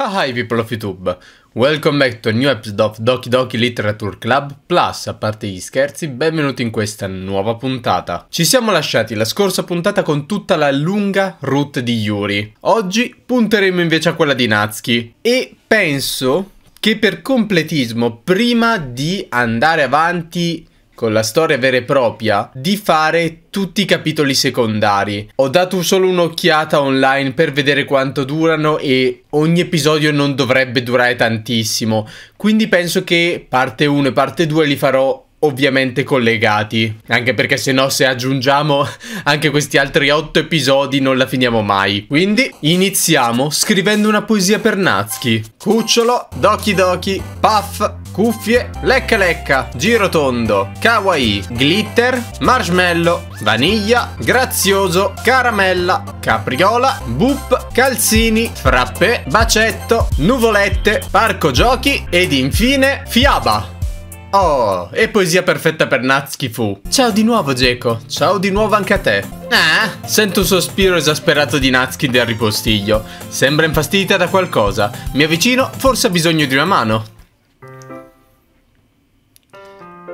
Hi people of YouTube, welcome back to a new episode of Doki Doki Literature Club Plus. A parte gli scherzi, benvenuti in questa nuova puntata. Ci siamo lasciati la scorsa puntata con tutta la lunga route di Yuri. Oggi punteremo invece a quella di Natsuki e penso che per completismo, prima di andare avanti con la storia vera e propria, di fare tutti i capitoli secondari. Ho dato solo un'occhiata online per vedere quanto durano e ogni episodio non dovrebbe durare tantissimo, quindi penso che parte 1 e parte 2 li farò ovviamente collegati, anche perché se no, se aggiungiamo anche questi altri 8 episodi non la finiamo mai. Quindi iniziamo scrivendo una poesia per Natsuki. Cucciolo, Doki Doki, puff, cuffie, lecca lecca, giro tondo, kawaii, glitter, marshmallow, vaniglia, grazioso, caramella, capriola, boop, calzini, frappè, bacetto, nuvolette, parco giochi ed infine fiaba. Oh, e poesia perfetta per Natsuki fu. Ciao di nuovo Jeko, ciao di nuovo anche a te. Ah, sento un sospiro esasperato di Natsuki dal ripostiglio. Sembra infastidita da qualcosa. Mi avvicino, forse ha bisogno di una mano.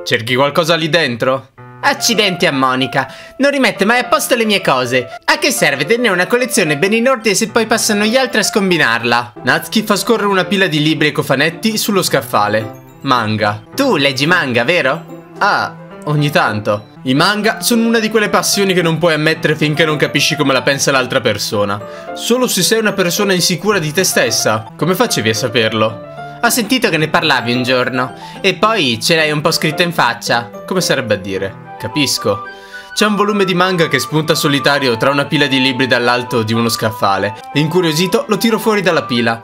Cerchi qualcosa lì dentro? Accidenti a Monika, non rimette mai a posto le mie cose. A che serve tenere una collezione ben in ordine se poi passano gli altri a scombinarla? Natsuki fa scorrere una pila di libri e cofanetti sullo scaffale. Manga. Tu leggi manga, vero? Ah, ogni tanto. I manga sono una di quelle passioni che non puoi ammettere finché non capisci come la pensa l'altra persona. Solo se sei una persona insicura di te stessa. Come facevi a saperlo? Ho sentito che ne parlavi un giorno. E poi ce l'hai un po' scritto in faccia. Come sarebbe a dire? Capisco. C'è un volume di manga che spunta solitario tra una pila di libri dall'alto di uno scaffale. Incuriosito lo tiro fuori dalla pila.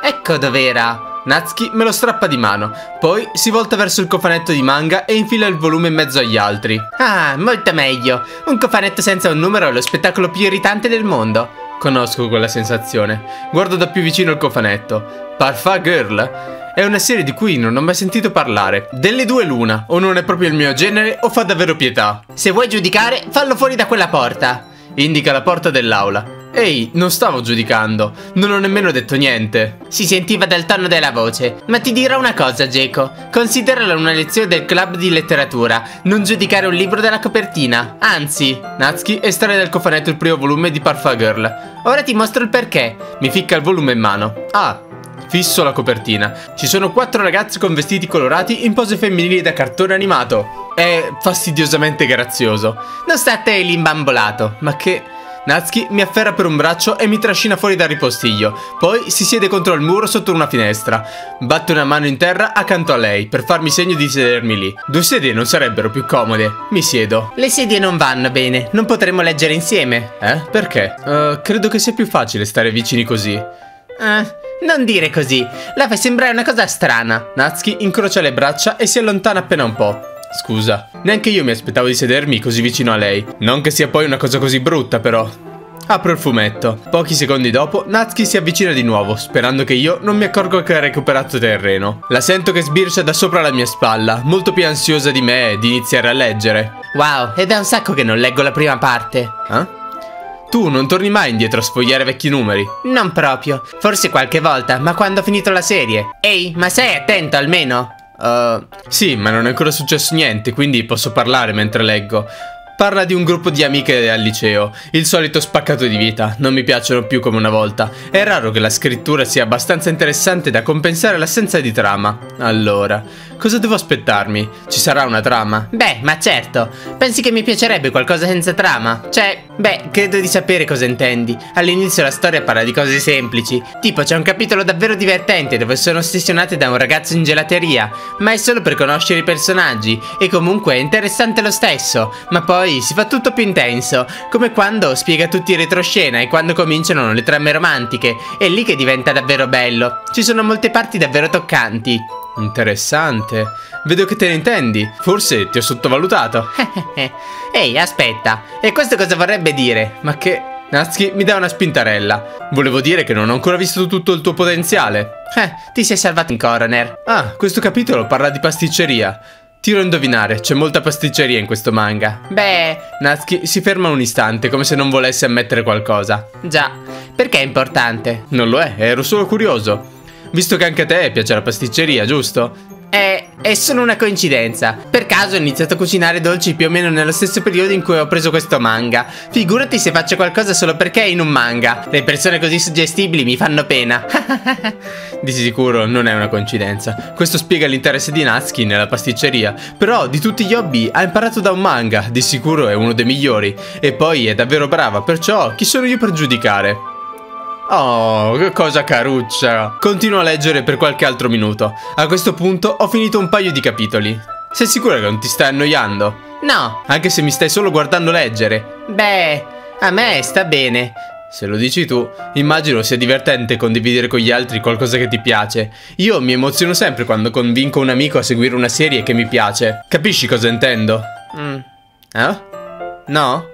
Ecco dov'era. Natsuki me lo strappa di mano, poi si volta verso il cofanetto di manga e infila il volume in mezzo agli altri. Ah, molto meglio. Un cofanetto senza un numero è lo spettacolo più irritante del mondo. Conosco quella sensazione. Guardo da più vicino il cofanetto. Parfait girl? È una serie di cui non ho mai sentito parlare. Delle due l'una, o non è proprio il mio genere o fa davvero pietà. Se vuoi giudicare, fallo fuori da quella porta. Indica la porta dell'aula. Ehi, non stavo giudicando, non ho nemmeno detto niente. Si sentiva dal tono della voce. Ma ti dirò una cosa, Jeko. Considerala una lezione del club di letteratura. Non giudicare un libro dalla copertina. Anzi, Natsuki estrae dal cofanetto il primo volume di Parfait Girl. Ora ti mostro il perché. Mi ficca il volume in mano. Ah, fisso la copertina. Ci sono 4 ragazzi con vestiti colorati in pose femminili da cartone animato. È fastidiosamente grazioso. Non sta a te l'imbambolato, ma che... Natsuki mi afferra per un braccio e mi trascina fuori dal ripostiglio. Poi si siede contro il muro sotto una finestra. Batto una mano in terra accanto a lei per farmi segno di sedermi lì. 2 sedie non sarebbero più comode. Mi siedo. Le sedie non vanno bene, non potremo leggere insieme. Eh? Perché? Credo che sia più facile stare vicini così. Non dire così, la fai sembrare una cosa strana. Natsuki incrocia le braccia e si allontana appena un po'. Scusa, neanche io mi aspettavo di sedermi così vicino a lei. Non che sia poi una cosa così brutta, però. Apro il fumetto. Pochi secondi dopo, Natsuki si avvicina di nuovo, sperando che io non mi accorgo che ha recuperato terreno. La sento che sbircia da sopra la mia spalla, molto più ansiosa di me di iniziare a leggere. Wow, ed è un sacco che non leggo la prima parte. Eh? Tu non torni mai indietro a sfogliare vecchi numeri? Non proprio. Forse qualche volta, ma quando ho finito la serie. Ehi, ma sei attento almeno? Sì, ma non è ancora successo niente, quindi posso parlare mentre leggo. Parla di un gruppo di amiche al liceo. Il solito spaccato di vita. Non mi piacciono più come una volta. È raro che la scrittura sia abbastanza interessante da compensare l'assenza di trama. Allora, cosa devo aspettarmi? Ci sarà una trama? Beh, ma certo. Pensi che mi piacerebbe qualcosa senza trama? Cioè, beh, credo di sapere cosa intendi. All'inizio la storia parla di cose semplici. Tipo, c'è un capitolo davvero divertente dove sono ossessionate da un ragazzo in gelateria. Ma è solo per conoscere i personaggi. E comunque è interessante lo stesso. Ma poi si fa tutto più intenso. Come quando spiega tutti in retroscena e quando cominciano le trame romantiche. È lì che diventa davvero bello. Ci sono molte parti davvero toccanti. Interessante. Vedo che te ne intendi. Forse ti ho sottovalutato. Ehi, aspetta. E questo cosa vorrebbe dire? Ma che... Natsuki mi dà una spintarella. Volevo dire che non ho ancora visto tutto il tuo potenziale. Ti sei salvato in corner. Ah, questo capitolo parla di pasticceria. Tiro a indovinare, c'è molta pasticceria in questo manga. Beh, Natsuki si ferma un istante come se non volesse ammettere qualcosa. Già, perché è importante? Non lo è, ero solo curioso. Visto che anche a te piace la pasticceria, giusto? È solo una coincidenza. Per caso ho iniziato a cucinare dolci più o meno nello stesso periodo in cui ho preso questo manga. Figurati se faccio qualcosa solo perché è in un manga. Le persone così suggestibili mi fanno pena. Di sicuro non è una coincidenza. Questo spiega l'interesse di Natsuki nella pasticceria. Però di tutti gli hobby ha imparato da un manga. Di sicuro è uno dei migliori. E poi è davvero brava, perciò chi sono io per giudicare? Oh, che cosa caruccia. Continuo a leggere per qualche altro minuto. A questo punto ho finito un paio di capitoli. Sei sicura che non ti stai annoiando? No. Anche se mi stai solo guardando leggere? Beh, a me sta bene. Se lo dici tu, immagino sia divertente condividere con gli altri qualcosa che ti piace. Io mi emoziono sempre quando convinco un amico a seguire una serie che mi piace. Capisci cosa intendo? Eh? No?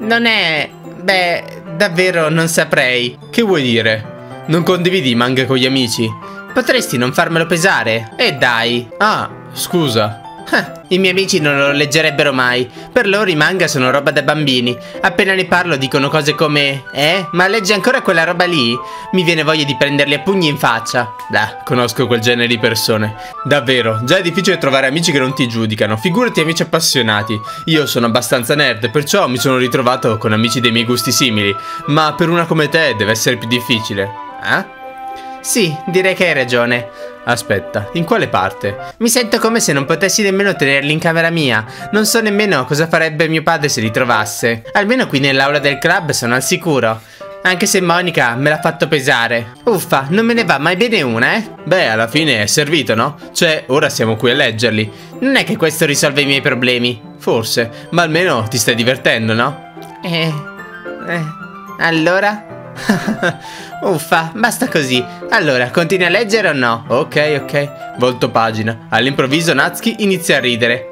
Non è... Beh... Davvero non saprei. Che vuoi dire? Non condividi i manga con gli amici? Potresti non farmelo pesare? Dai. Ah, scusa. I miei amici non lo leggerebbero mai. Per loro i manga sono roba da bambini. Appena ne parlo dicono cose come: ma leggi ancora quella roba lì? Mi viene voglia di prenderli a pugni in faccia. Beh, conosco quel genere di persone. Davvero, già è difficile trovare amici che non ti giudicano. Figurati amici appassionati. Io sono abbastanza nerd, perciò mi sono ritrovato con amici dei miei gusti simili. Ma per una come te deve essere più difficile. Sì, direi che hai ragione. Aspetta, in quale parte? Mi sento come se non potessi nemmeno tenerli in camera mia. Non so nemmeno cosa farebbe mio padre se li trovasse. Almeno qui nell'aula del club sono al sicuro. Anche se Monika me l'ha fatto pesare. Uffa, non me ne va mai bene una, eh? Beh, alla fine è servito, no? Cioè, ora siamo qui a leggerli. Non è che questo risolve i miei problemi. Forse, ma almeno ti stai divertendo, no? Allora? Uffa, basta così. Allora, continui a leggere o no? Ok. Volto pagina. All'improvviso Natsuki inizia a ridere.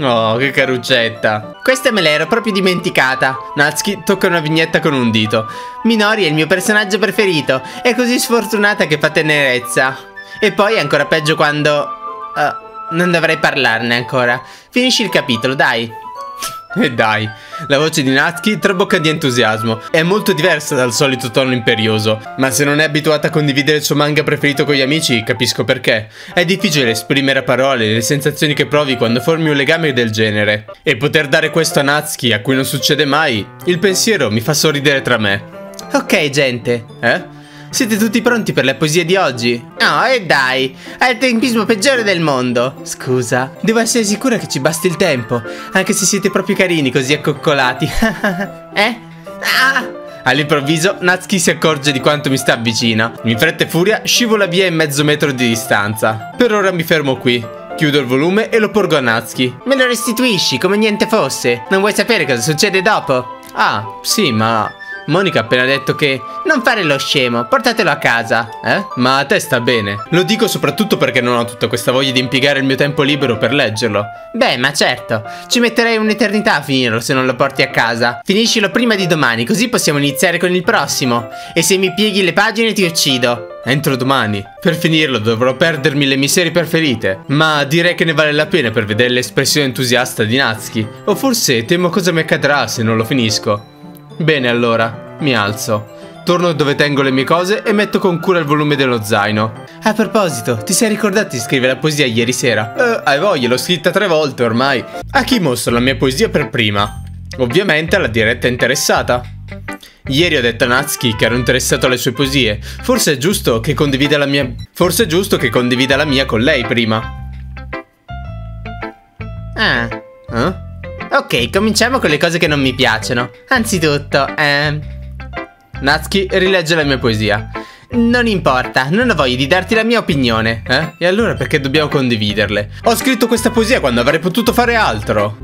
Oh, che caruccetta. Questa me l'ero proprio dimenticata. Natsuki tocca una vignetta con un dito. Minori è il mio personaggio preferito. È così sfortunata che fa tenerezza. E poi è ancora peggio quando... non dovrei parlarne ancora. Finisci il capitolo, dai. E dai, la voce di Natsuki trabocca di entusiasmo. È molto diversa dal solito tono imperioso. Ma se non è abituata a condividere il suo manga preferito con gli amici, capisco perché. È difficile esprimere a parole le sensazioni che provi quando formi un legame del genere. E poter dare questo a Natsuki, a cui non succede mai, il pensiero mi fa sorridere tra me. Ok gente. Siete tutti pronti per la poesia di oggi? No, e dai, è il tempismo peggiore del mondo. Scusa, devo essere sicura che ci basti il tempo, anche se siete proprio carini così accoccolati. All'improvviso Natsuki si accorge di quanto mi sta vicina. In fretta e furia scivola via in mezzo metro di distanza. Per ora mi fermo qui. Chiudo il volume e lo porgo a Natsuki. Me lo restituisci come niente fosse. Non vuoi sapere cosa succede dopo? Ah, sì, ma... Monika ha appena detto che... Non fare lo scemo, portatelo a casa. Ma a te sta bene. Lo dico soprattutto perché non ho tutta questa voglia di impiegare il mio tempo libero per leggerlo. Beh, ma certo. Ci metterei un'eternità a finirlo se non lo porti a casa. Finiscilo prima di domani, così possiamo iniziare con il prossimo. E se mi pieghi le pagine ti uccido. Entro domani. Per finirlo dovrò perdermi le mie serie preferite. Ma direi che ne vale la pena per vedere l'espressione entusiasta di Natsuki. O forse temo cosa mi accadrà se non lo finisco. Bene allora, mi alzo. Torno dove tengo le mie cose e metto con cura il volume dello zaino. A proposito, ti sei ricordato di scrivere la poesia ieri sera? Hai voglia, l'ho scritta 3 volte ormai. A chi mostro la mia poesia per prima? Ovviamente alla diretta interessata. Ieri ho detto a Natsuki che ero interessato alle sue poesie. Forse è giusto che condivida la mia... Forse è giusto che condivida la mia con lei prima. Ok, cominciamo con le cose che non mi piacciono. Anzitutto, Natsuki rilegge la mia poesia. Non importa, non ho voglia di darti la mia opinione. E allora perché dobbiamo condividerle? Ho scritto questa poesia quando avrei potuto fare altro.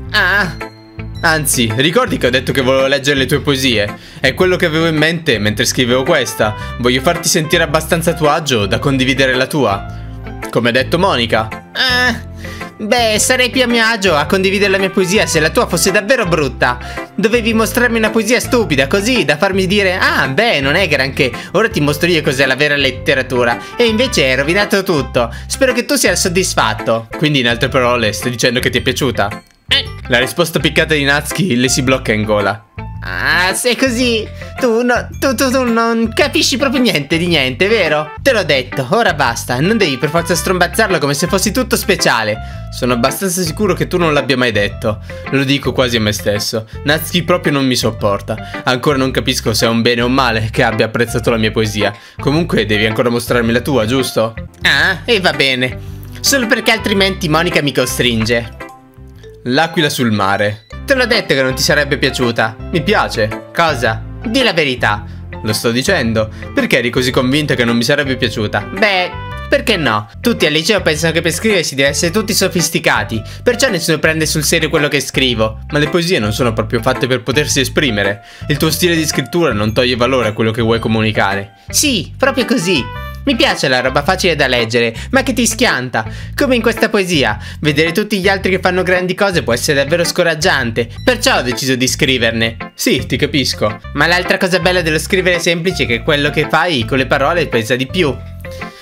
Anzi, ricordi che ho detto che volevo leggere le tue poesie? È quello che avevo in mente mentre scrivevo questa. Voglio farti sentire abbastanza a tuo agio da condividere la tua. Come ha detto Monika. Beh, sarei più a mio agio a condividere la mia poesia se la tua fosse davvero brutta. Dovevi mostrarmi una poesia stupida, così da farmi dire: ah, beh, non è granché, ora ti mostro io cos'è la vera letteratura. E invece hai rovinato tutto. Spero che tu sia soddisfatto. Quindi, in altre parole, stai dicendo che ti è piaciuta? La risposta piccata di Natsuki le si blocca in gola. Ah, se è così, tu non capisci proprio niente di niente, vero? Te l'ho detto, ora basta, non devi per forza strombazzarlo come se fossi tutto speciale. Sono abbastanza sicuro che tu non l'abbia mai detto. Lo dico quasi a me stesso. Natsuki proprio non mi sopporta. Ancora non capisco se è un bene o un male che abbia apprezzato la mia poesia. Comunque devi ancora mostrarmi la tua, giusto? Ah, e va bene. Solo perché altrimenti Monika mi costringe. L'aquila sul mare. Te l'ho detto che non ti sarebbe piaciuta. Mi piace. Cosa? Dì la verità. Lo sto dicendo. Perché eri così convinta che non mi sarebbe piaciuta? Beh, perché no? Tutti al liceo pensano che per scrivere si deve essere tutti sofisticati, perciò nessuno prende sul serio quello che scrivo. Ma le poesie non sono proprio fatte per potersi esprimere. Il tuo stile di scrittura non toglie valore a quello che vuoi comunicare. Sì, proprio così. Mi piace la roba facile da leggere, ma che ti schianta, come in questa poesia. Vedere tutti gli altri che fanno grandi cose può essere davvero scoraggiante, perciò ho deciso di scriverne. Sì, ti capisco. Ma l'altra cosa bella dello scrivere semplice è che quello che fai con le parole pesa di più.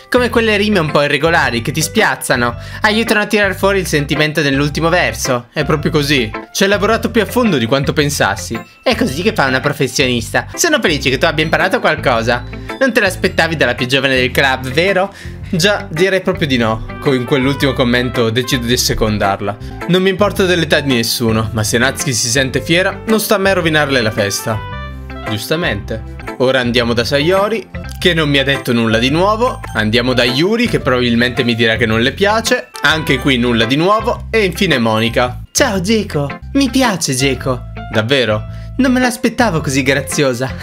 Come quelle rime un po' irregolari che ti spiazzano, aiutano a tirar fuori il sentimento dell'ultimo verso. È proprio così. Ci hai lavorato più a fondo di quanto pensassi. È così che fa una professionista. Sono felice che tu abbia imparato qualcosa. Non te l'aspettavi dalla più giovane del club, vero? Già, direi proprio di no. Con quell'ultimo commento decido di secondarla. Non mi importa dell'età di nessuno, ma se Natsuki si sente fiera, non sta a me rovinarle la festa. Giustamente. Ora andiamo da Sayori, che non mi ha detto nulla di nuovo. Andiamo da Yuri, che probabilmente mi dirà che non le piace. Anche qui nulla di nuovo. E infine Monika. Ciao Jeko, mi piace Jeko. Davvero? Non me l'aspettavo così graziosa.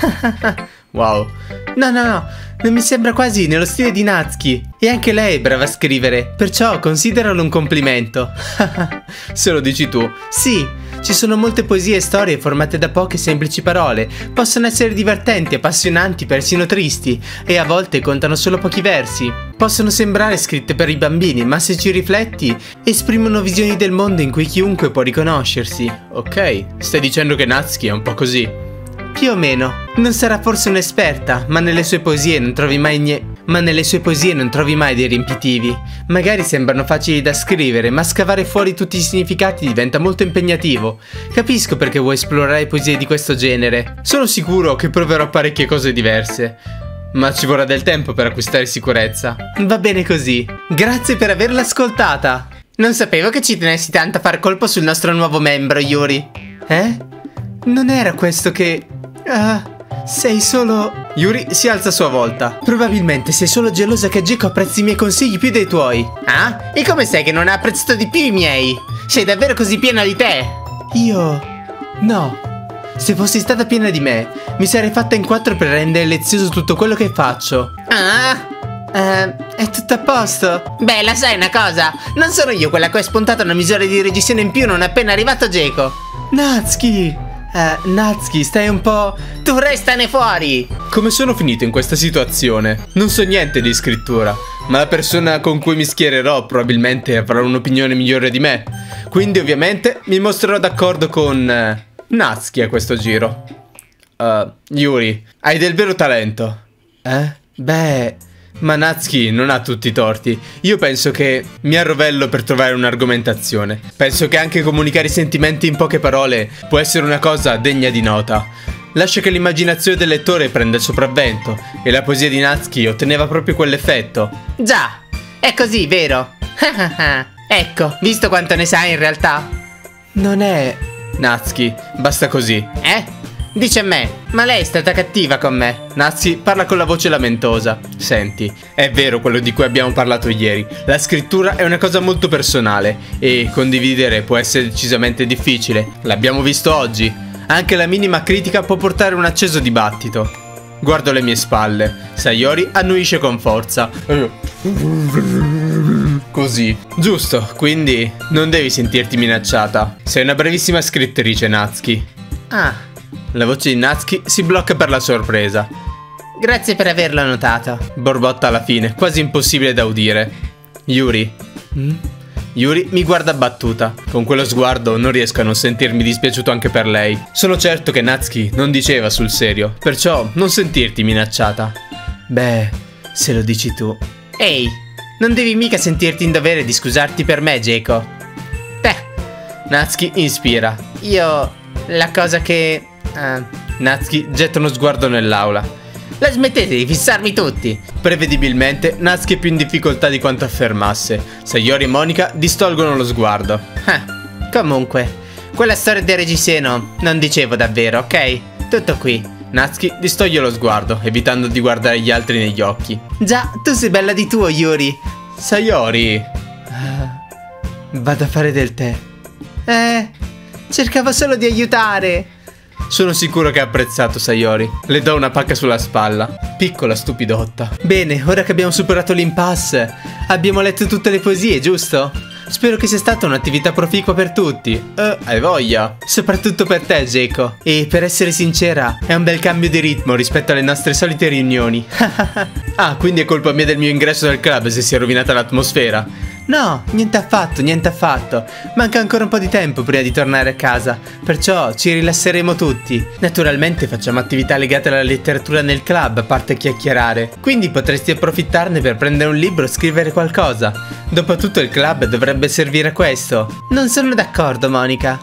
Wow. No, non mi sembra quasi nello stile di Natsuki. E anche lei è brava a scrivere, perciò consideralo un complimento. Se lo dici tu. Sì. Ci sono molte poesie e storie formate da poche semplici parole. Possono essere divertenti, appassionanti, persino tristi, e a volte contano solo pochi versi. Possono sembrare scritte per i bambini, ma se ci rifletti, esprimono visioni del mondo in cui chiunque può riconoscersi. Ok, stai dicendo che Natsuki è un po' così? Più o meno. Non sarà forse un'esperta, ma nelle sue poesie non trovi mai dei riempitivi. Magari sembrano facili da scrivere, ma scavare fuori tutti i significati diventa molto impegnativo. Capisco perché vuoi esplorare poesie di questo genere. Sono sicuro che proverò parecchie cose diverse, ma ci vorrà del tempo per acquistare sicurezza. Va bene così. Grazie per averla ascoltata. Non sapevo che ci tenessi tanto a far colpo sul nostro nuovo membro, Yuri. Eh? Non era questo che... Ah... Sei solo... Yuri si alza a sua volta. Probabilmente sei solo gelosa che Jeko apprezzi i miei consigli più dei tuoi. Ah? E come sai che non ha apprezzato di più i miei? Sei davvero così piena di te? Io... no. Se fossi stata piena di me, mi sarei fatta in quattro per rendere lezioso tutto quello che faccio. Ah... è tutto a posto. Beh, la sai una cosa? Non sono io quella che ho spuntato una misura di registrazione in più non appena arrivato Jeko. Natsuki... Natsuki, stai un po'... Tu restane fuori! Come sono finito in questa situazione? Non so niente di scrittura, ma la persona con cui mi schiererò probabilmente avrà un'opinione migliore di me. Quindi ovviamente mi mostrerò d'accordo con... Natsuki a questo giro. Yuri, hai del vero talento. Eh? Beh... Ma Natsuki non ha tutti i torti. Io penso che mi arrovello per trovare un'argomentazione. Penso che anche comunicare i sentimenti in poche parole può essere una cosa degna di nota. Lascia che l'immaginazione del lettore prenda il sopravvento, e la poesia di Natsuki otteneva proprio quell'effetto. Già, è così, vero? Ecco, visto quanto ne sai in realtà? Non è... Natsuki, basta così. Eh? Dice a me, ma lei è stata cattiva con me. Natsuki parla con la voce lamentosa. Senti, è vero quello di cui abbiamo parlato ieri. La scrittura è una cosa molto personale, e condividere può essere decisamente difficile. L'abbiamo visto oggi. Anche la minima critica può portare un acceso dibattito. Guardo alle mie spalle. Sayori annuisce con forza. Così. Giusto, quindi non devi sentirti minacciata. Sei una bravissima scrittrice, Natsuki. Ah. La voce di Natsuki si blocca per la sorpresa. Grazie per averlo notato, borbotta alla fine, quasi impossibile da udire. Yuri, Yuri mi guarda battuta. Con quello sguardo non riesco a non sentirmi dispiaciuto anche per lei. Sono certo che Natsuki non diceva sul serio, perciò non sentirti minacciata. Beh, se lo dici tu. Ehi, non devi mica sentirti in dovere di scusarti per me, Jeko. Beh, Natsuki inspira. Io... la cosa che... Natsuki getta uno sguardo nell'aula. La smettete di fissarmi tutti! Prevedibilmente Natsuki è più in difficoltà di quanto affermasse. Sayori e Monika distolgono lo sguardo. Comunque, quella storia del reggiseno non dicevo davvero, ok? Tutto qui. Natsuki distoglie lo sguardo, evitando di guardare gli altri negli occhi. Già, tu sei bella di tuo, Yuri. Sayori... vado a fare del tè. Cercavo solo di aiutare. Sono sicuro che ha apprezzato Sayori. Le do una pacca sulla spalla. Piccola stupidotta. Bene, ora che abbiamo superato l'impasse, abbiamo letto tutte le poesie, giusto? Spero che sia stata un'attività proficua per tutti. Hai voglia? Soprattutto per te, Jeko. E per essere sincera, è un bel cambio di ritmo rispetto alle nostre solite riunioni. Ah, quindi è colpa mia del mio ingresso nel club se si è rovinata l'atmosfera. No, niente affatto, niente affatto. Manca ancora un po' di tempo prima di tornare a casa, perciò ci rilasseremo tutti. Naturalmente facciamo attività legate alla letteratura nel club, a parte chiacchierare. Quindi potresti approfittarne per prendere un libro o scrivere qualcosa. Dopotutto il club dovrebbe servire a questo. Non sono d'accordo, Monika.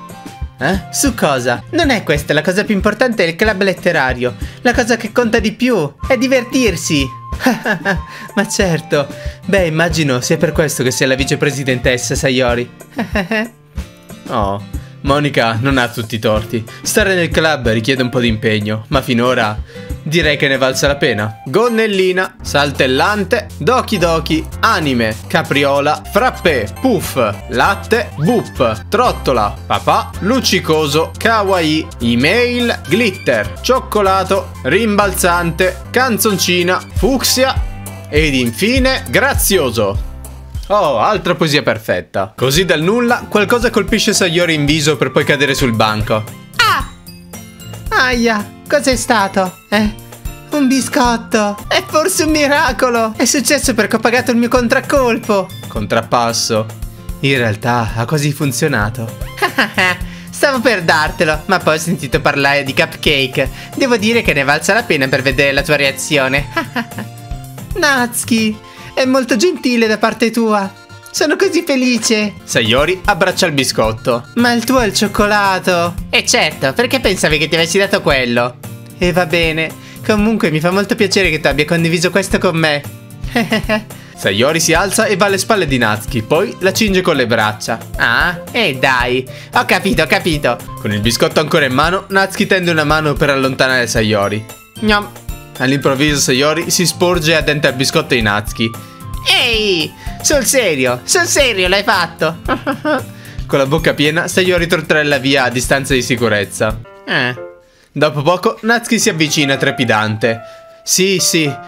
Eh? Su cosa? Non è questa la cosa più importante del club letterario. La cosa che conta di più è divertirsi. Ma certo. Beh, immagino sia per questo che sia la vicepresidentessa Sayori. Oh, Monika non ha tutti i torti. Stare nel club richiede un po' di impegno, ma finora direi che ne valsa la pena. Gonnellina, saltellante, Doki Doki, anime, capriola, frappè, puff, latte, boop, trottola, papà, luccicoso, kawaii, email, glitter, cioccolato, rimbalzante, canzoncina, fucsia ed infine grazioso. Oh, altra poesia perfetta. Così dal nulla qualcosa colpisce Sayori in viso per poi cadere sul banco. Ah! Aia! Cos'è stato? Un biscotto! È forse un miracolo! È successo perché ho pagato il mio contraccolpo! Contrappasso. In realtà ha quasi funzionato. Stavo per dartelo, ma poi ho sentito parlare di cupcake. Devo dire che ne valsa la pena per vedere la tua reazione. Natsuki, è molto gentile da parte tua. Sono così felice. Sayori abbraccia il biscotto. Ma il tuo è il cioccolato. E certo, perché pensavi che ti avessi dato quello? E va bene. Comunque mi fa molto piacere che tu abbia condiviso questo con me. Sayori si alza e va alle spalle di Natsuki, poi la cinge con le braccia. Ah, e dai. Ho capito, ho capito. Con il biscotto ancora in mano, Natsuki tende una mano per allontanare Sayori. Gnom. All'improvviso Sayori si sporge e addenta il biscotto di Natsuki. Ehi! Sul serio l'hai fatto! Con la bocca piena, Sayori torterella via a distanza di sicurezza. Dopo poco, Natsuki si avvicina trepidante. Sì,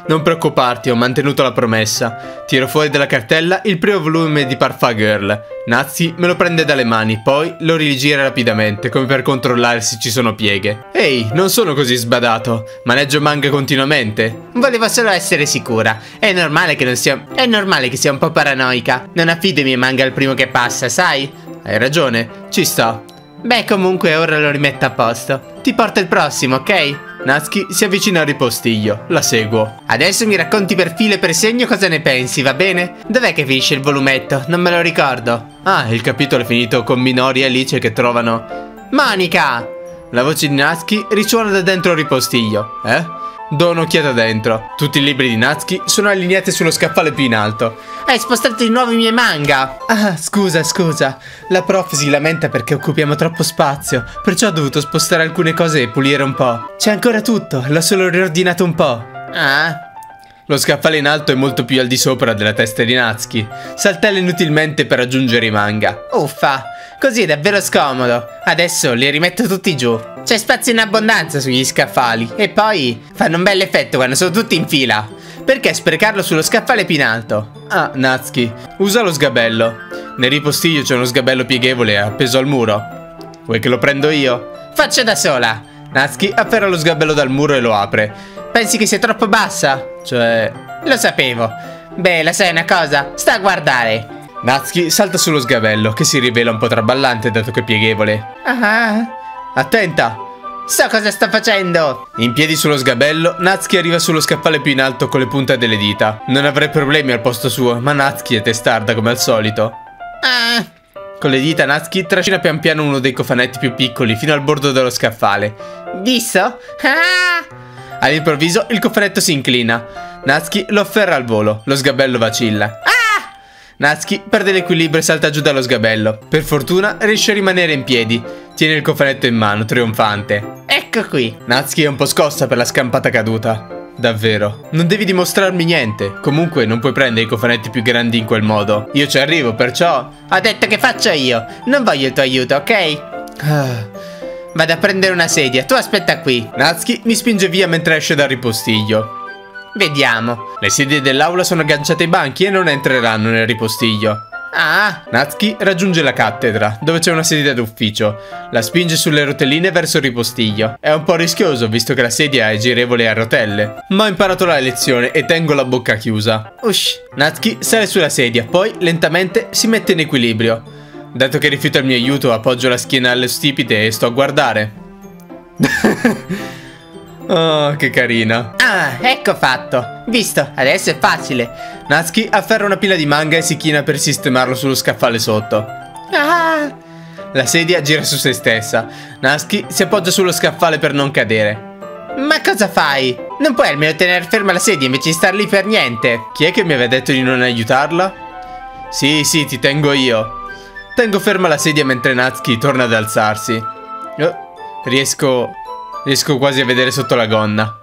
non preoccuparti, ho mantenuto la promessa. Tiro fuori dalla cartella il primo volume di Parfait Girl. Natsuki me lo prende dalle mani, poi lo rigira rapidamente, come per controllare se ci sono pieghe. Ehi, non sono così sbadato. Maneggio manga continuamente. Volevo solo essere sicura. È normale che sia un po' paranoica. Non affido i miei manga al primo che passa, sai? Hai ragione, ci sto. Beh, comunque ora lo rimetto a posto. Ti porto il prossimo, ok? Natsuki si avvicina al ripostiglio. La seguo. Adesso mi racconti per filo e per segno cosa ne pensi, va bene? Dov'è che finisce il volumetto? Non me lo ricordo. Ah, il capitolo è finito con Minori e Alice che trovano... Monika! La voce di Natsuki risuona da dentro il ripostiglio. Do un'occhiata dentro. Tutti i libri di Natsuki sono allineati sullo scaffale più in alto. Hai spostato di nuovo i miei manga. Ah, scusa. La prof si lamenta perché occupiamo troppo spazio, perciò ho dovuto spostare alcune cose e pulire un po'. C'è ancora tutto, l'ho solo riordinato un po'. Ah. Lo scaffale in alto è molto più al di sopra della testa di Natsuki. Saltella inutilmente per raggiungere i manga. Uffa, così è davvero scomodo. Adesso li rimetto tutti giù. C'è spazio in abbondanza sugli scaffali. E poi fanno un bel effetto quando sono tutti in fila. Perché sprecarlo sullo scaffale più in alto? Ah, Natsuki, usa lo sgabello. Nel ripostiglio c'è uno sgabello pieghevole appeso al muro. Vuoi che lo prendo io? Faccio da sola. Natsuki afferra lo sgabello dal muro e lo apre. Pensi che sia troppo bassa? Cioè... lo sapevo. Beh, la sai una cosa? Sta a guardare. Natsuki salta sullo sgabello, che si rivela un po' traballante dato che è pieghevole. Ah, attenta! So cosa sto facendo! In piedi sullo sgabello, Natsuki arriva sullo scaffale più in alto con le punte delle dita. Non avrei problemi al posto suo, ma Natsuki è testarda come al solito. Ah! Con le dita Natsuki trascina pian piano uno dei cofanetti più piccoli fino al bordo dello scaffale. Visto? Ah! All'improvviso il cofanetto si inclina. Natsuki lo afferra al volo, lo sgabello vacilla. Ah! Natsuki perde l'equilibrio e salta giù dallo sgabello. Per fortuna riesce a rimanere in piedi. Tiene il cofanetto in mano, trionfante. Ecco qui. Natsuki è un po' scossa per la scampata caduta. Davvero, non devi dimostrarmi niente. Comunque non puoi prendere i cofanetti più grandi in quel modo. Io ci arrivo, perciò... Ho detto che faccio io. Non voglio il tuo aiuto, ok? Vado a prendere una sedia, tu aspetta qui. Natsuki mi spinge via mentre esce dal ripostiglio. Vediamo. Le sedie dell'aula sono agganciate ai banchi e non entreranno nel ripostiglio. Ah! Natsuki raggiunge la cattedra, dove c'è una sedia d'ufficio. La spinge sulle rotelline verso il ripostiglio. È un po' rischioso, visto che la sedia è girevole e a rotelle. Ma ho imparato la lezione e tengo la bocca chiusa. Ush! Natsuki sale sulla sedia, poi lentamente si mette in equilibrio. Dato che rifiuta il mio aiuto, appoggio la schiena alle stipite e sto a guardare. Oh, che carina. Ah, ecco fatto. Visto, adesso è facile. Natsuki afferra una pila di manga e si china per sistemarlo sullo scaffale sotto. Ah! La sedia gira su se stessa. Natsuki si appoggia sullo scaffale per non cadere. Ma cosa fai? Non puoi almeno tenere ferma la sedia invece di star lì per niente. Chi è che mi aveva detto di non aiutarla? Sì, ti tengo io. Tengo ferma la sedia mentre Natsuki torna ad alzarsi. Riesco quasi a vedere sotto la gonna.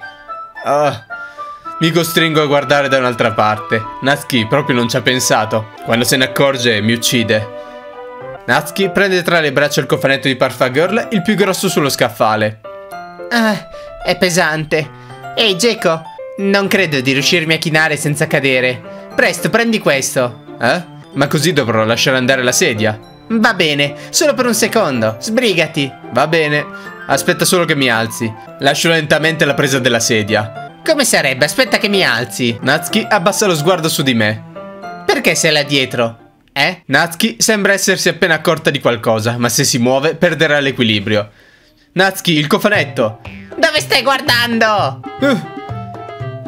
Mi costringo a guardare da un'altra parte. Natsuki proprio non ci ha pensato. Quando se ne accorge mi uccide. Natsuki prende tra le braccia il cofanetto di Parfait Girl, il più grosso sullo scaffale. Ah, è pesante. Ehi, Jeko, non credo di riuscirmi a chinare senza cadere. Presto, prendi questo. Eh? Ma così dovrò lasciare andare la sedia. Va bene, solo per un secondo. Sbrigati. Va bene. Aspetta solo che mi alzi. Lascio lentamente la presa della sedia. Come sarebbe? Aspetta che mi alzi. Natsuki abbassa lo sguardo su di me. Perché sei là dietro? Eh? Natsuki sembra essersi appena accorta di qualcosa, ma se si muove perderà l'equilibrio. Natsuki, il cofanetto! Dove stai guardando?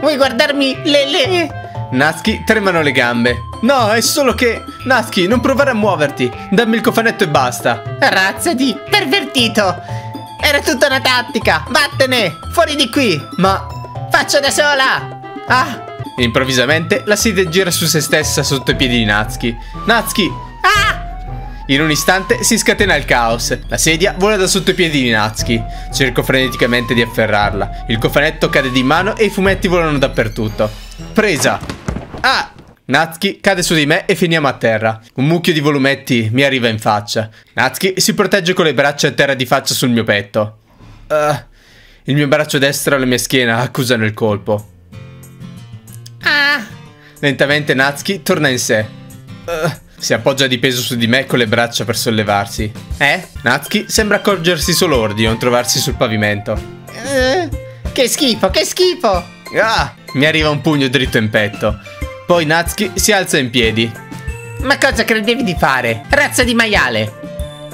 Vuoi guardarmi le... Natsuki tremano le gambe. No, è solo che... Natsuki, non provare a muoverti. Dammi il cofanetto e basta. Razza di pervertito. Era tutta una tattica. Vattene, fuori di qui. Ma... Faccio da sola! Ah! Improvvisamente la sedia gira su se stessa sotto i piedi di Natsuki. Natsuki! Ah! In un istante si scatena il caos. La sedia vola da sotto i piedi di Natsuki. Cerco freneticamente di afferrarla. Il cofanetto cade di mano e i fumetti volano dappertutto. Presa! Ah! Natsuki cade su di me e finiamo a terra. Un mucchio di volumetti mi arriva in faccia. Natsuki si protegge con le braccia a terra di faccia sul mio petto. Il mio braccio destro e la mia schiena accusano il colpo. Ah! Lentamente Natsuki torna in sé. Si appoggia di peso su di me con le braccia per sollevarsi. Natsuki sembra accorgersi solo ora di non trovarsi sul pavimento. Che schifo, che schifo! Ah! Mi arriva un pugno dritto in petto. Poi Natsuki si alza in piedi. Ma cosa credevi di fare? Razza di maiale!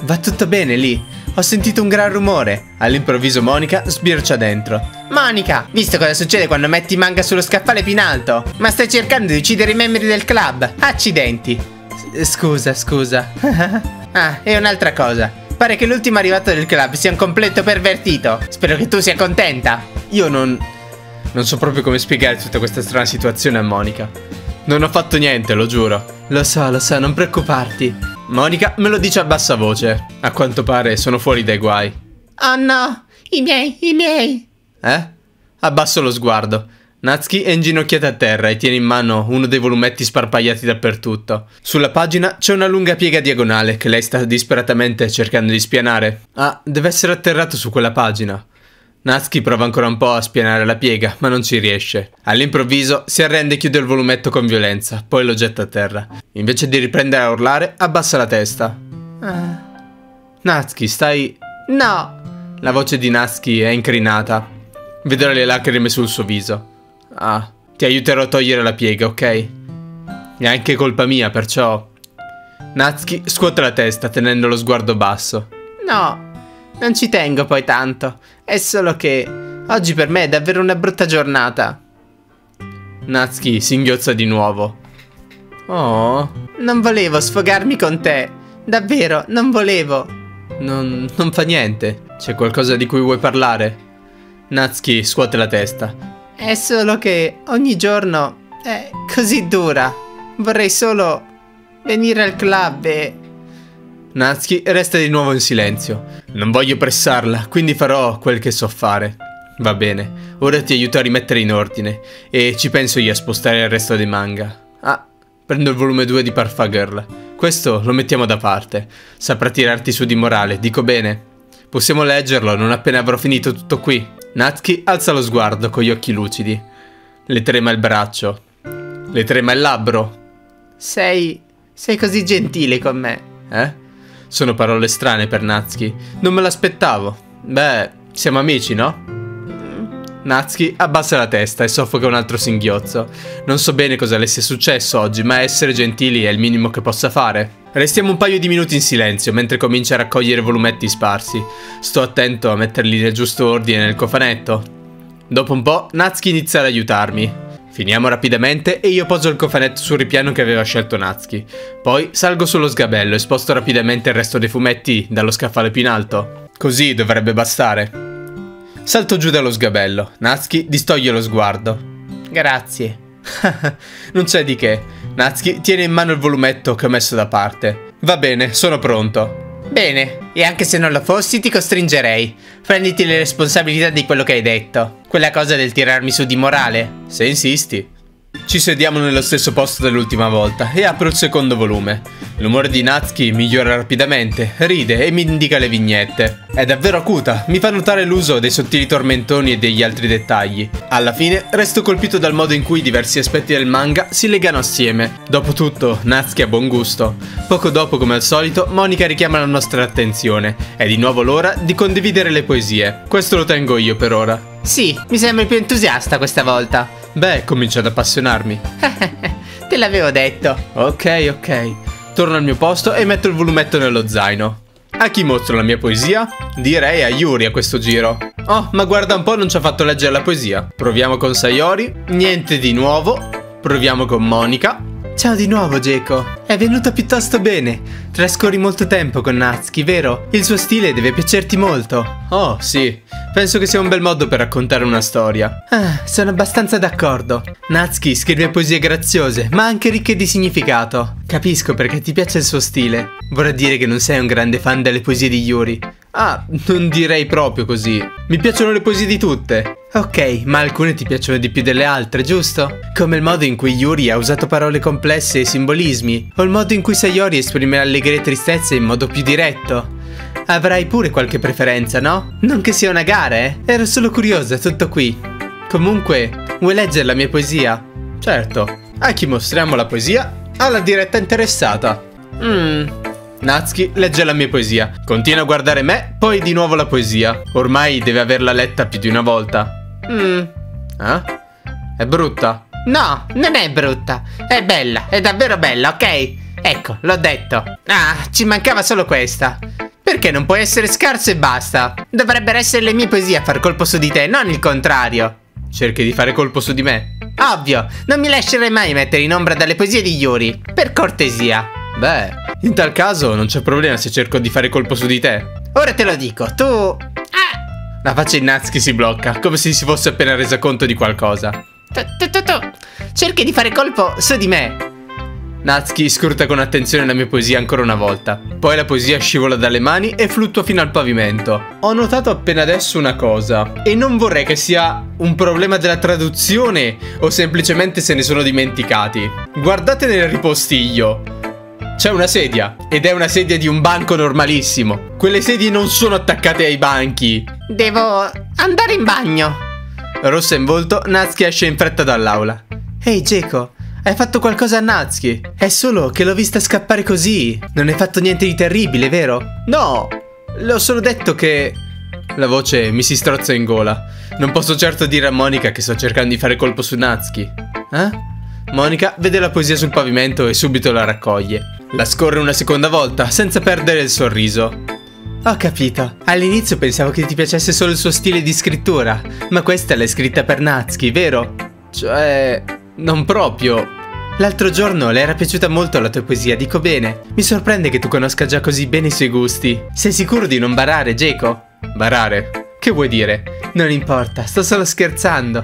Va tutto bene lì. Ho sentito un gran rumore. All'improvviso Monika sbircia dentro. Monika, visto cosa succede quando metti manga sullo scaffale più in alto? Ma stai cercando di uccidere i membri del club. Accidenti. Scusa. Ah, e un'altra cosa. Pare che l'ultimo arrivato del club sia un completo pervertito. Spero che tu sia contenta. Io non so proprio come spiegare tutta questa strana situazione a Monika. Non ho fatto niente, lo giuro. Lo so, non preoccuparti. Monika me lo dice a bassa voce. A quanto pare sono fuori dai guai. Oh no, i miei. Eh? Abbasso lo sguardo. Natsuki è inginocchiata a terra e tiene in mano uno dei volumetti sparpagliati dappertutto. Sulla pagina c'è una lunga piega diagonale che lei sta disperatamente cercando di spianare. Ah, deve essere atterrato su quella pagina. Natsuki prova ancora un po' a spianare la piega, ma non ci riesce. All'improvviso si arrende e chiude il volumetto con violenza, poi lo getta a terra. Invece di riprendere a urlare, abbassa la testa. Natsuki, stai... No! La voce di Natsuki è incrinata. Vedo le lacrime sul suo viso. Ah, ti aiuterò a togliere la piega, ok? È anche colpa mia, perciò... Natsuki scuote la testa tenendo lo sguardo basso. No, non ci tengo poi tanto. È solo che oggi per me è davvero una brutta giornata. Natsuki singhiozza di nuovo. Oh, non volevo sfogarmi con te. Davvero, non volevo. Non fa niente. C'è qualcosa di cui vuoi parlare? Natsuki scuote la testa. È solo che ogni giorno è così dura. Vorrei solo venire al club e... Natsuki resta di nuovo in silenzio. Non voglio pressarla, quindi farò quel che so fare. Va bene, ora ti aiuto a rimettere in ordine. E ci penso io a spostare il resto dei manga. Ah, prendo il volume 2 di Parfait Girl. Questo lo mettiamo da parte. Saprà tirarti su di morale, dico bene? Possiamo leggerlo non appena avrò finito tutto qui. Natsuki alza lo sguardo con gli occhi lucidi. Le trema il braccio. Le trema il labbro. Sei così gentile con me. Eh? Sono parole strane per Natsuki. Non me l'aspettavo. Beh, siamo amici, no? Natsuki abbassa la testa e soffoca un altro singhiozzo. Non so bene cosa le sia successo oggi, ma essere gentili è il minimo che possa fare. Restiamo un paio di minuti in silenzio mentre comincia a raccogliere volumetti sparsi. Sto attento a metterli nel giusto ordine nel cofanetto. Dopo un po' Natsuki inizia ad aiutarmi. Finiamo rapidamente e io poso il cofanetto sul ripiano che aveva scelto Natsuki. Poi salgo sullo sgabello e sposto rapidamente il resto dei fumetti dallo scaffale più in alto. Così dovrebbe bastare. Salto giù dallo sgabello. Natsuki distoglie lo sguardo. Grazie. Non c'è di che. Natsuki tiene in mano il volumetto che ho messo da parte. Va bene, sono pronto. Bene, e anche se non lo fossi ti costringerei. Prenditi le responsabilità di quello che hai detto. Quella cosa del tirarmi su di morale. Se insisti. Ci sediamo nello stesso posto dell'ultima volta e apro il secondo volume. L'umore di Natsuki migliora rapidamente, ride e mi indica le vignette. È davvero acuta, mi fa notare l'uso dei sottili tormentoni e degli altri dettagli. Alla fine resto colpito dal modo in cui diversi aspetti del manga si legano assieme. Dopotutto Natsuki ha buon gusto. Poco dopo, come al solito, Monika richiama la nostra attenzione. È di nuovo l'ora di condividere le poesie. Questo lo tengo io per ora. Sì, mi sembri più entusiasta questa volta. Beh, comincio ad appassionarmi. Te l'avevo detto. Ok. Torno al mio posto e metto il volumetto nello zaino. A chi mostro la mia poesia? Direi a Yuri a questo giro. Oh, ma guarda un po', non ci ha fatto leggere la poesia. Proviamo con Sayori. Niente di nuovo. Proviamo con Monika. Ciao di nuovo, Jeko. È venuta piuttosto bene. Trascorri molto tempo con Natsuki, vero? Il suo stile deve piacerti molto. Oh, sì. Penso che sia un bel modo per raccontare una storia. Ah, sono abbastanza d'accordo. Natsuki scrive poesie graziose, ma anche ricche di significato. Capisco perché ti piace il suo stile. Vorrà dire che non sei un grande fan delle poesie di Yuri. Ah, non direi proprio così. Mi piacciono le poesie di tutte. Ok, ma alcune ti piacciono di più delle altre, giusto? Come il modo in cui Yuri ha usato parole complesse e simbolismi, o il modo in cui Sayori esprime allegria e tristezza in modo più diretto. Avrai pure qualche preferenza, no? Non che sia una gara, eh? Ero solo curiosa, tutto qui. Comunque, vuoi leggere la mia poesia? Certo. A chi mostriamo la poesia? Alla diretta interessata. Natsuki legge la mia poesia. Continua a guardare me, poi di nuovo la poesia. Ormai deve averla letta più di una volta. Eh? È brutta? No, non è brutta. È bella, è davvero bella, ok? Ecco, l'ho detto. Ah, ci mancava solo questa. Perché non puoi essere scarso e basta? Dovrebbero essere le mie poesie a far colpo su di te, non il contrario. Cerchi di fare colpo su di me? Ovvio, non mi lascerai mai mettere in ombra dalle poesie di Yuri, per cortesia. Beh, in tal caso non c'è problema se cerco di fare colpo su di te. Ora te lo dico, tu... Ah! La faccia di Natsuki si blocca, come se si fosse appena resa conto di qualcosa. Tu, cerchi di fare colpo su di me. Natsuki scruta con attenzione la mia poesia ancora una volta. Poi la poesia scivola dalle mani e fluttua fino al pavimento. Ho notato appena adesso una cosa, e non vorrei che sia un problema della traduzione o semplicemente se ne sono dimenticati. Guardate nel ripostiglio. C'è una sedia, ed è una sedia di un banco normalissimo. Quelle sedie non sono attaccate ai banchi. Devo andare in bagno. Rossa in volto, Natsuki esce in fretta dall'aula. Ehi, Jeko. Hai fatto qualcosa a Natsuki? È solo che l'ho vista scappare così. Non hai fatto niente di terribile, vero? No, le ho solo detto che... La voce mi si strozza in gola. Non posso certo dire a Monika che sto cercando di fare colpo su Natsuki. Eh? Monika vede la poesia sul pavimento e subito la raccoglie. La scorre una seconda volta, senza perdere il sorriso. Ho capito. All'inizio pensavo che ti piacesse solo il suo stile di scrittura, ma questa l'hai scritta per Natsuki, vero? Cioè... non proprio. L'altro giorno le era piaciuta molto la tua poesia, dico bene. Mi sorprende che tu conosca già così bene i suoi gusti. Sei sicuro di non barare, Jeko? Barare? Che vuoi dire? Non importa, sto solo scherzando.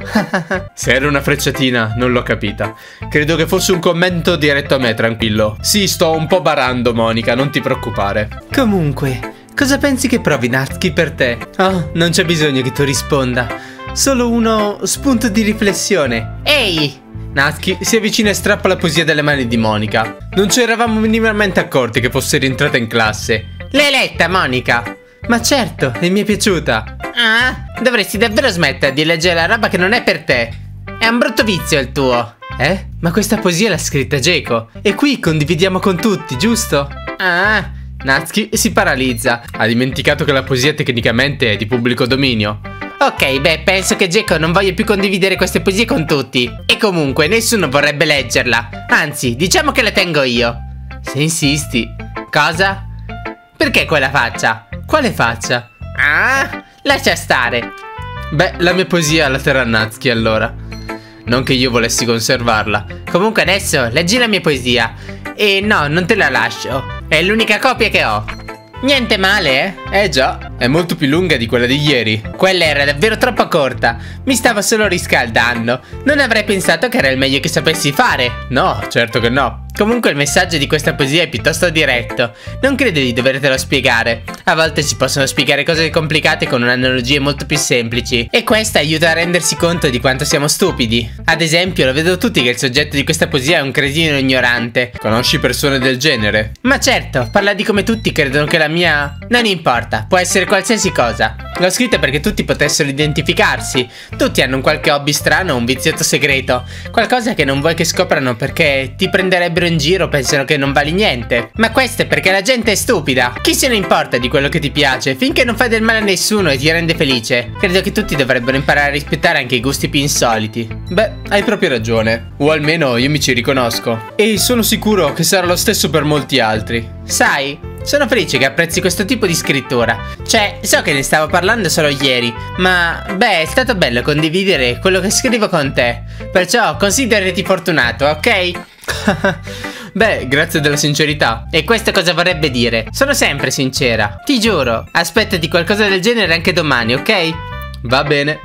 Se era una frecciatina, non l'ho capita. Credo che fosse un commento diretto a me, tranquillo. Sì, sto un po' barando, Monika, non ti preoccupare. Comunque, cosa pensi che provi Natsuki per te? Oh, non c'è bisogno che tu risponda. Solo uno spunto di riflessione. Ehi! Natsuki si avvicina e strappa la poesia dalle mani di Monika. Non ci eravamo minimamente accorti che fosse rientrata in classe. L'hai letta, Monika? Ma certo, e mi è piaciuta. Ah, dovresti davvero smettere di leggere la roba che non è per te. È un brutto vizio il tuo. Eh? Ma questa poesia l'ha scritta Jeko. E qui condividiamo con tutti, giusto? Ah, Natsuki si paralizza. Ha dimenticato che la poesia tecnicamente è di pubblico dominio. Ok, beh, penso che Jeko non voglia più condividere queste poesie con tutti. E comunque, nessuno vorrebbe leggerla. Anzi, diciamo che la tengo io. Se insisti. Cosa? Perché quella faccia? Quale faccia? Ah, lascia stare. Beh, la mia poesia la terrà Natsuki allora. Non che io volessi conservarla. Comunque adesso, leggi la mia poesia. E no, non te la lascio. È l'unica copia che ho. Niente male, eh? Eh già, è molto più lunga di quella di ieri. Quella era davvero troppo corta. Mi stavo solo riscaldando. Non avrei pensato che era il meglio che sapessi fare. No, certo che no. Comunque il messaggio di questa poesia è piuttosto diretto. Non credo di dovertelo spiegare. A volte si possono spiegare cose complicate con analogie molto più semplici. E questa aiuta a rendersi conto di quanto siamo stupidi. Ad esempio, lo vedo tutti che il soggetto di questa poesia è un cretino ignorante. Conosci persone del genere? Ma certo, parla di come tutti credono che la mia... Non importa, può essere qualsiasi cosa. L'ho scritta perché tutti potessero identificarsi. Tutti hanno un qualche hobby strano o un vizietto segreto. Qualcosa che non vuoi che scoprano perché ti prenderebbero in giro, pensano che non vali niente. Ma questo è perché la gente è stupida. Chi se ne importa di quello che ti piace, finché non fai del male a nessuno e ti rende felice. Credo che tutti dovrebbero imparare a rispettare anche i gusti più insoliti. Beh, hai proprio ragione. O almeno io mi ci riconosco. E sono sicuro che sarà lo stesso per molti altri. Sai, sono felice che apprezzi questo tipo di scrittura. Cioè, so che ne stavo parlando solo ieri, ma beh, è stato bello condividere quello che scrivo con te. Perciò considerati fortunato, ok? Beh, grazie della sincerità. E questo cosa vorrebbe dire? Sono sempre sincera, ti giuro. Aspettati qualcosa del genere anche domani, ok? Va bene.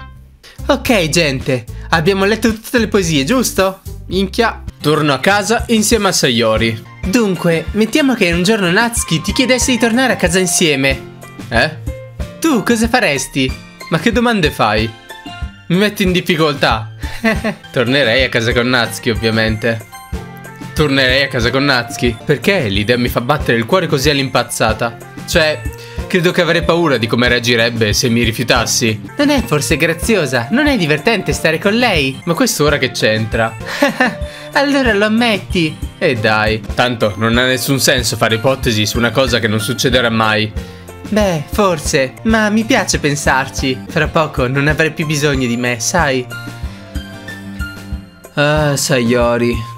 Ok, gente, abbiamo letto tutte le poesie, giusto? Minchia. Torno a casa insieme a Sayori. Dunque, mettiamo che un giorno Natsuki ti chiedesse di tornare a casa insieme. Eh? Tu cosa faresti? Ma che domande fai? Mi metti in difficoltà. Tornerei a casa con Natsuki, ovviamente. Tornerei a casa con Natsuki. Perché l'idea mi fa battere il cuore così all'impazzata. Cioè, credo che avrei paura di come reagirebbe se mi rifiutassi. Non è forse graziosa? Non è divertente stare con lei? Ma quest'ora che c'entra? Allora lo ammetti. E dai. Tanto non ha nessun senso fare ipotesi su una cosa che non succederà mai. Beh, forse. Ma mi piace pensarci. Fra poco non avrai più bisogno di me, sai? Ah, Sayori.